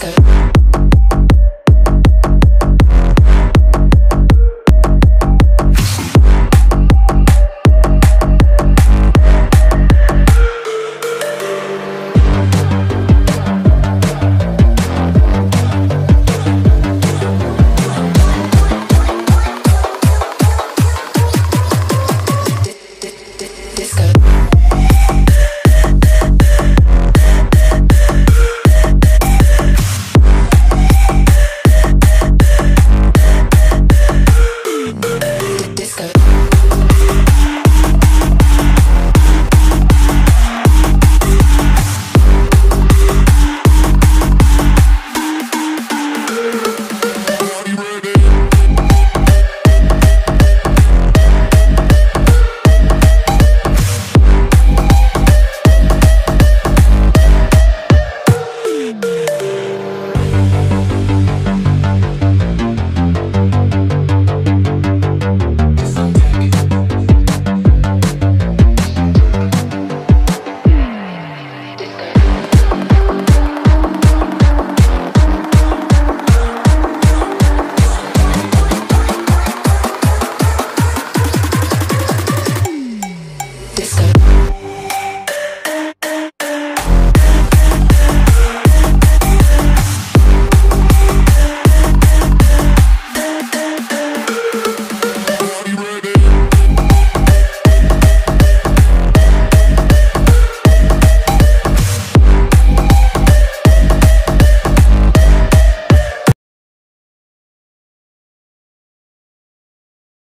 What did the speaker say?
disco.